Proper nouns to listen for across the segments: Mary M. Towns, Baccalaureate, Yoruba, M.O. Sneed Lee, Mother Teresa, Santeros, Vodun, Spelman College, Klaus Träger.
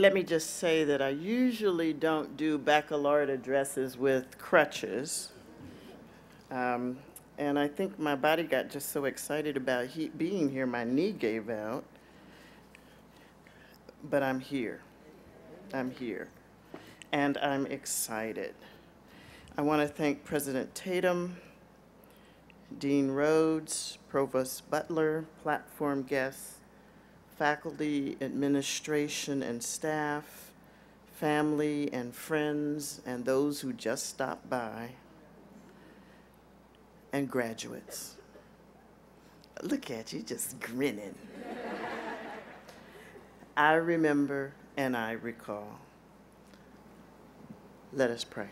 let me just say that I usually don't do baccalaureate addresses with crutches. And I think my body got just so excited about being here, my knee gave out. But I'm here. I'm here. And I'm excited. I want to thank President Tatum, Dean Rhodes, Provost Butler, platform guests, faculty, administration, and staff, family and friends, and those who just stopped by, and graduates. Look at you just grinning. I remember and I recall. Let us pray.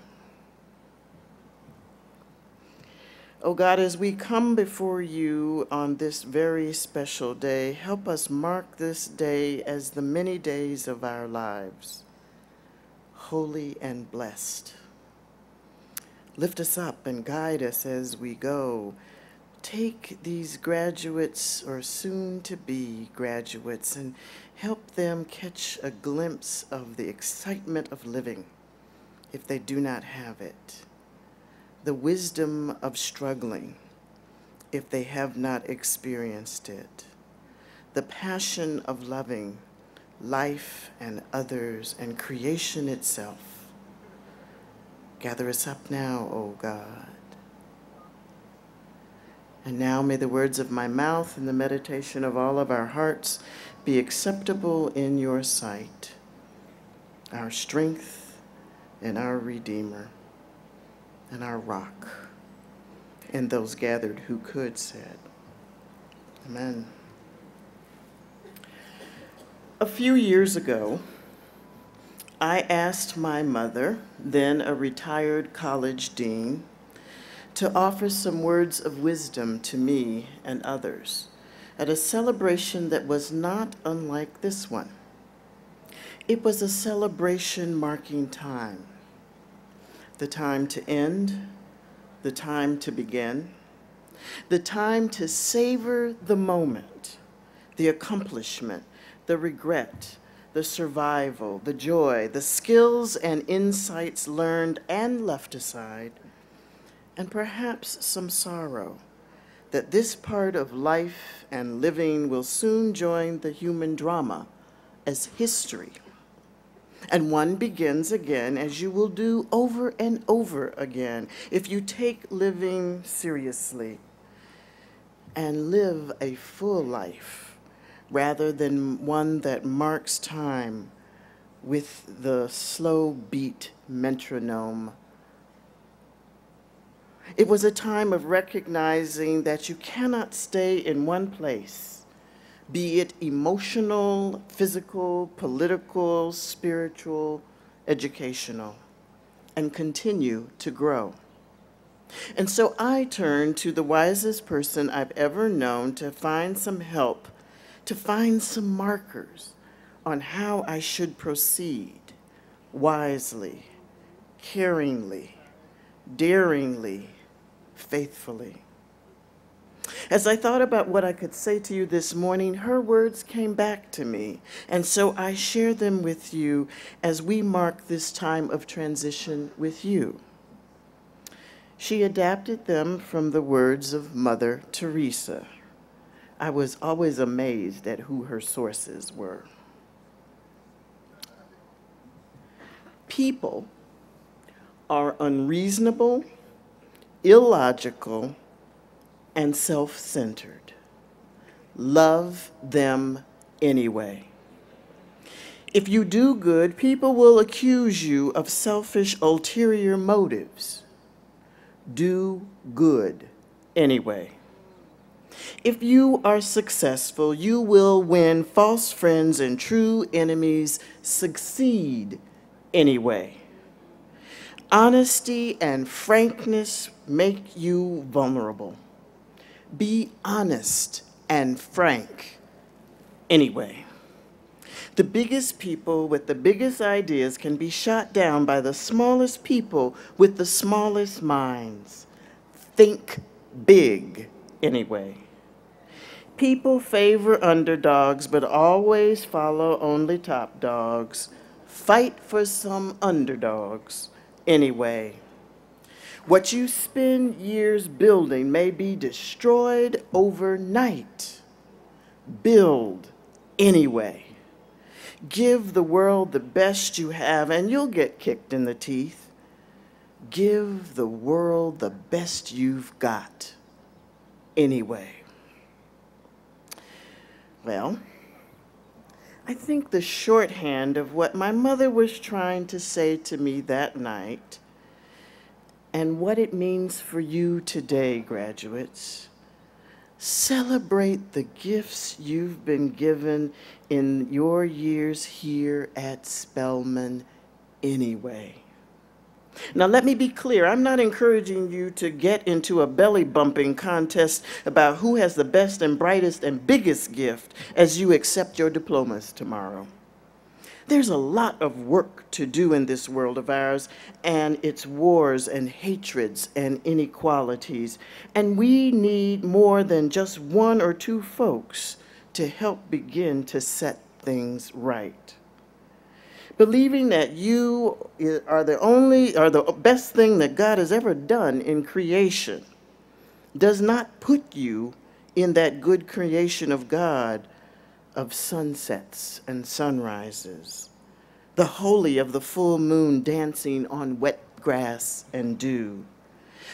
Oh God, as we come before you on this very special day, help us mark this day as the many days of our lives, holy and blessed. Lift us up and guide us as we go. Take these graduates or soon-to-be graduates and help them catch a glimpse of the excitement of living if they do not have it. The wisdom of struggling if they have not experienced it, the passion of loving life and others and creation itself. Gather us up now, O God. And now may the words of my mouth and the meditation of all of our hearts be acceptable in your sight, our strength and our Redeemer, and our rock, and those gathered who could said, Amen. A few years ago, I asked my mother, then a retired college dean, to offer some words of wisdom to me and others at a celebration that was not unlike this one. It was a celebration marking time. The time to end, the time to begin, the time to savor the moment, the accomplishment, the regret, the survival, the joy, the skills and insights learned and left aside, and perhaps some sorrow that this part of life and living will soon join the human drama as history. And one begins again, as you will do over and over again, if you take living seriously and live a full life rather than one that marks time with the slow beat metronome. It was a time of recognizing that you cannot stay in one place, be it emotional, physical, political, spiritual, educational, and continue to grow. And so I turned to the wisest person I've ever known to find some help, to find some markers on how I should proceed wisely, caringly, daringly, faithfully. As I thought about what I could say to you this morning, her words came back to me, and so I share them with you as we mark this time of transition with you. She adapted them from the words of Mother Teresa. I was always amazed at who her sources were. People are unreasonable, illogical, and self-centered. Love them anyway. If you do good, people will accuse you of selfish ulterior motives. Do good anyway. If you are successful, you will win false friends and true enemies. Succeed anyway. Honesty and frankness make you vulnerable. Be honest and frank anyway. The biggest people with the biggest ideas can be shot down by the smallest people with the smallest minds. Think big anyway. People favor underdogs but always follow only top dogs. Fight for some underdogs anyway. What you spend years building may be destroyed overnight. Build anyway. Give the world the best you have, and you'll get kicked in the teeth. Give the world the best you've got anyway. Well, I think the shorthand of what my mother was trying to say to me that night, and what it means for you today, graduates, celebrate the gifts you've been given in your years here at Spelman anyway. Now, let me be clear. I'm not encouraging you to get into a belly-bumping contest about who has the best and brightest and biggest gift as you accept your diplomas tomorrow. There's a lot of work to do in this world of ours, and its wars and hatreds and inequalities. And we need more than just one or two folks to help begin to set things right. Believing that you are the best thing that God has ever done in creation does not put you in that good creation of God of sunsets and sunrises, the holy of the full moon dancing on wet grass and dew,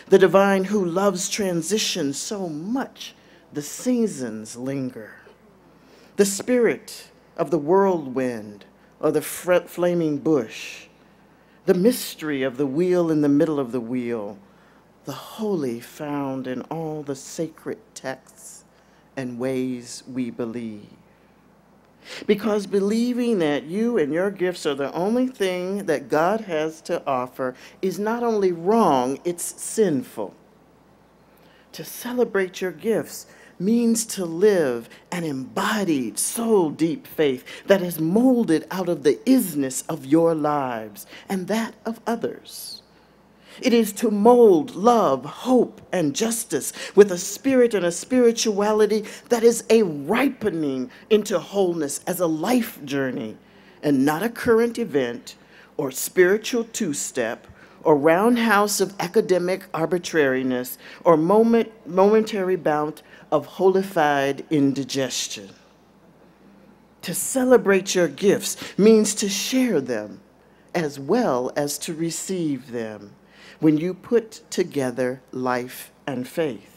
the divine who loves transition so much the seasons linger, the spirit of the whirlwind or the flaming bush, the mystery of the wheel in the middle of the wheel, the holy found in all the sacred texts and ways we believe. Because believing that you and your gifts are the only thing that God has to offer is not only wrong, it's sinful. To celebrate your gifts means to live an embodied, soul-deep faith that is molded out of the isness of your lives and that of others. It is to mold love, hope, and justice with a spirit and a spirituality that is a ripening into wholeness as a life journey and not a current event or spiritual two-step or roundhouse of academic arbitrariness or momentary bout of holified indigestion. To celebrate your gifts means to share them as well as to receive them when you put together life and faith.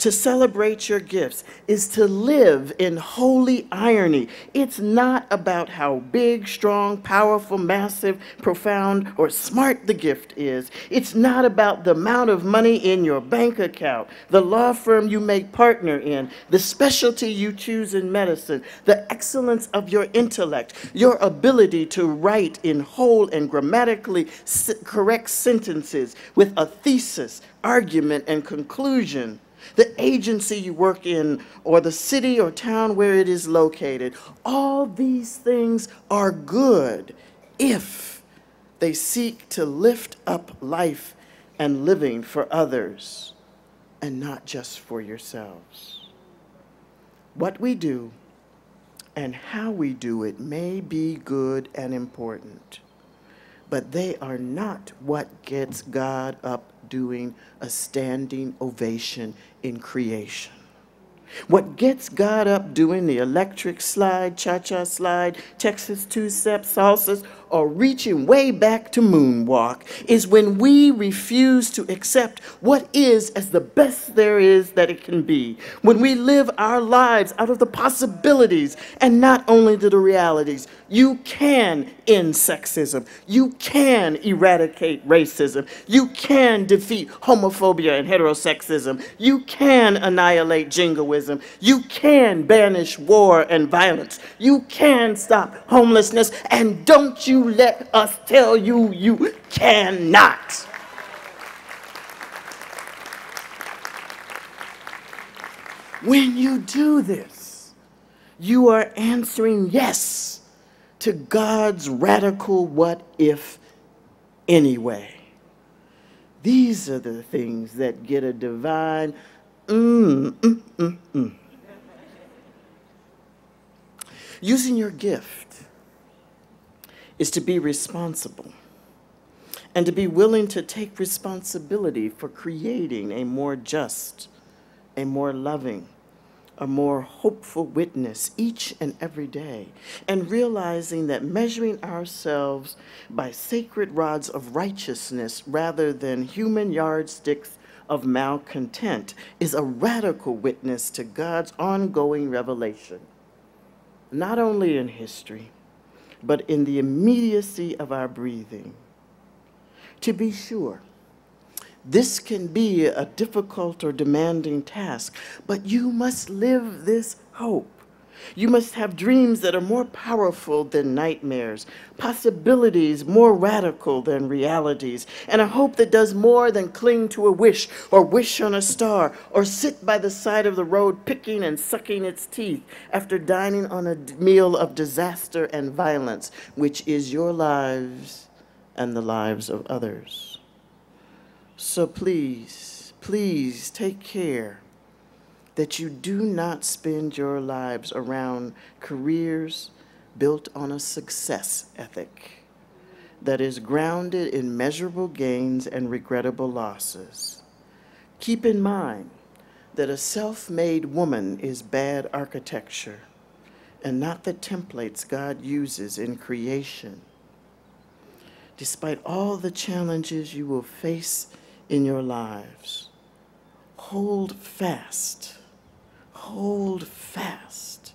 To celebrate your gifts is to live in holy irony. It's not about how big, strong, powerful, massive, profound, or smart the gift is. It's not about the amount of money in your bank account, the law firm you may partner in, the specialty you choose in medicine, the excellence of your intellect, your ability to write in whole and grammatically correct sentences with a thesis, argument, and conclusion, the agency you work in, or the city or town where it is located. All these things are good if they seek to lift up life and living for others and not just for yourselves. What we do and how we do it may be good and important, but they are not what gets God up doing a standing ovation in creation. What gets God up doing the electric slide, cha-cha slide, Texas two-step salsas, or reaching way back to moonwalk is when we refuse to accept what is as the best there is that it can be. When we live our lives out of the possibilities and not only to the realities. You can end sexism. You can eradicate racism. You can defeat homophobia and heterosexism. You can annihilate jingoism. You can banish war and violence. You can stop homelessness, and don't you let us tell you you cannot. When you do this, you are answering yes to God's radical what if anyway. These are the things that get a divine Using your gift is to be responsible and to be willing to take responsibility for creating a more just, a more loving, a more hopeful witness each and every day, and realizing that measuring ourselves by sacred rods of righteousness rather than human yardsticks of malcontent is a radical witness to God's ongoing revelation, not only in history, but in the immediacy of our breathing. To be sure, this can be a difficult or demanding task, but you must live this hope. You must have dreams that are more powerful than nightmares, possibilities more radical than realities, and a hope that does more than cling to a wish or wish on a star or sit by the side of the road picking and sucking its teeth after dining on a meal of disaster and violence, which is your lives and the lives of others. So please, please take care that you do not spend your lives around careers built on a success ethic that is grounded in measurable gains and regrettable losses. Keep in mind that a self-made woman is bad architecture and not the templates God uses in creation. Despite all the challenges you will face in your lives, hold fast. Hold fast.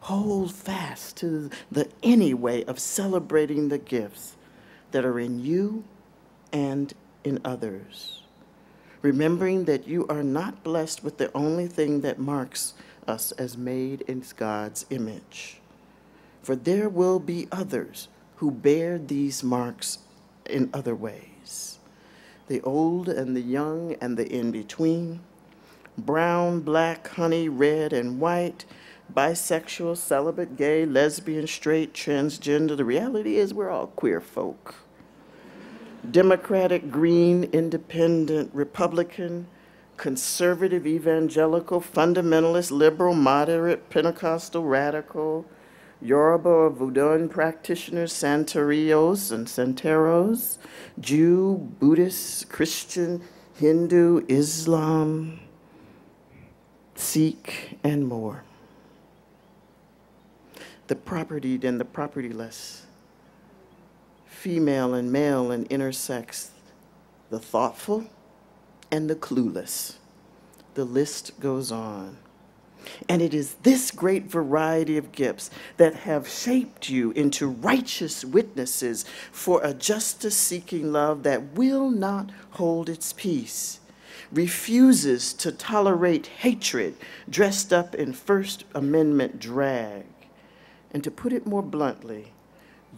Hold fast to the anyway of celebrating the gifts that are in you and in others. Remembering that you are not blessed with the only thing that marks us as made in God's image. For there will be others who bear these marks in other ways. The old and the young and the in-between, brown, black, honey, red, and white, bisexual, celibate, gay, lesbian, straight, transgender. The reality is we're all queer folk. Democratic, green, independent, Republican, conservative, evangelical, fundamentalist, liberal, moderate, Pentecostal, radical, Yoruba or Vodun practitioners, Santeros and Santeros, Jew, Buddhist, Christian, Hindu, Islam, Seek, and more. The propertied and the propertyless, female and male and intersex, the thoughtful and the clueless. The list goes on. And it is this great variety of gifts that have shaped you into righteous witnesses for a justice-seeking love that will not hold its peace, refuses to tolerate hatred dressed up in First Amendment drag. And to put it more bluntly,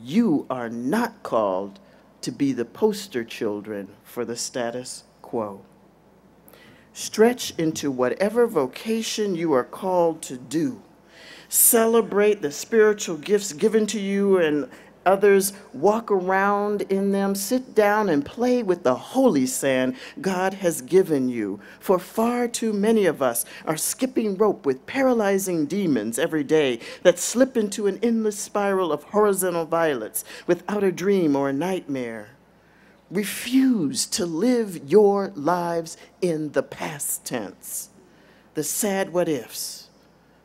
you are not called to be the poster children for the status quo. Stretch into whatever vocation you are called to do. Celebrate the spiritual gifts given to you and others, walk around in them, sit down and play with the holy sand God has given you. For far too many of us are skipping rope with paralyzing demons every day that slip into an endless spiral of horizontal violence without a dream or a nightmare. Refuse to live your lives in the past tense, the sad what-ifs,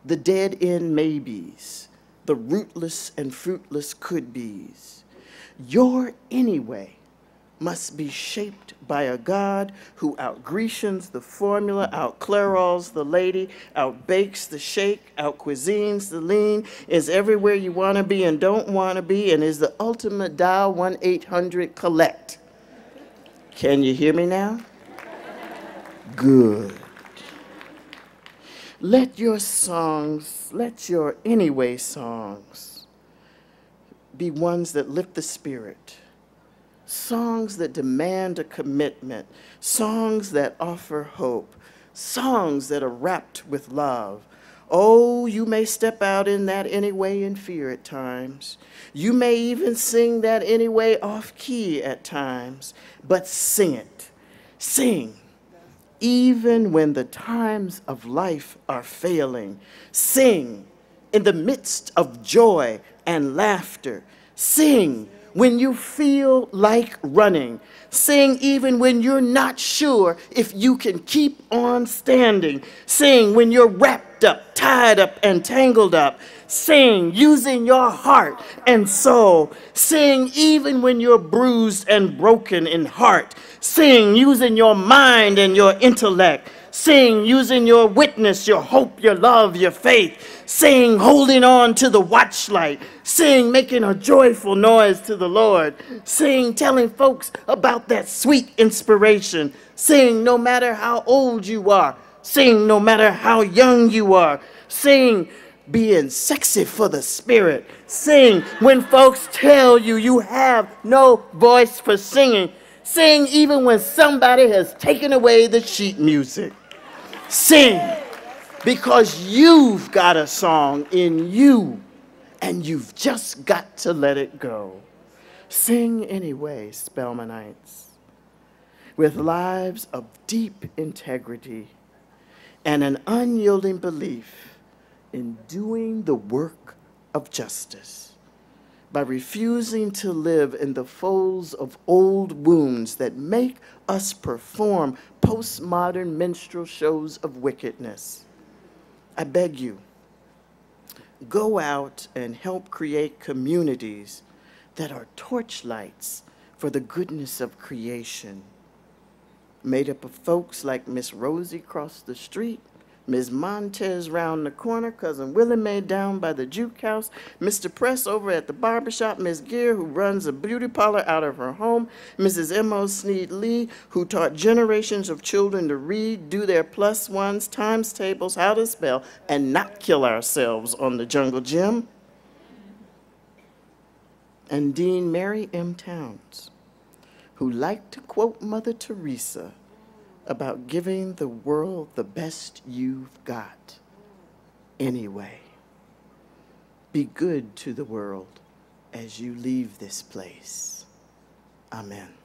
the dead-end maybes, the rootless and fruitless could-bes. Your anyway must be shaped by a God who out-Grecians the formula, out-Clarols the lady, out-bakes the shake, out-cuisines the lean, is everywhere you want to be and don't want to be, and is the ultimate dial 1-800-COLLECT. Can you hear me now? Good. Let your songs, let your anyway songs be ones that lift the spirit, songs that demand a commitment, songs that offer hope, songs that are wrapped with love. Oh, you may step out in that anyway in fear at times. You may even sing that anyway off key at times, but sing it. Sing, even when the times of life are failing. Sing in the midst of joy and laughter. Sing when you feel like running, sing even when you're not sure if you can keep on standing, sing when you're wrapped up, tied up, and tangled up, sing using your heart and soul, sing even when you're bruised and broken in heart, sing using your mind and your intellect, sing using your witness, your hope, your love, your faith. Sing holding on to the watchlight. Sing making a joyful noise to the Lord. Sing telling folks about that sweet inspiration. Sing no matter how old you are. Sing no matter how young you are. Sing being sexy for the spirit. Sing when folks tell you you have no voice for singing. Sing even when somebody has taken away the sheet music. Sing because you've got a song in you and you've just got to let it go. Sing anyway, Spelmanites, with lives of deep integrity and an unyielding belief in doing the work of justice, by refusing to live in the folds of old wounds that make us perform postmodern minstrel shows of wickedness. I beg you, go out and help create communities that are torchlights for the goodness of creation, made up of folks like Miss Rosie across the street, Ms. Montez round the corner, Cousin Willie Mae down by the juke house, Mr. Press over at the barbershop, Ms. Gear, who runs a beauty parlor out of her home, Mrs. M.O. Sneed Lee, who taught generations of children to read, do their plus ones, times tables, how to spell, and not kill ourselves on the jungle gym, and Dean Mary M. Towns, who liked to quote Mother Teresa about giving the world the best you've got anyway. Be good to the world as you leave this place. Amen.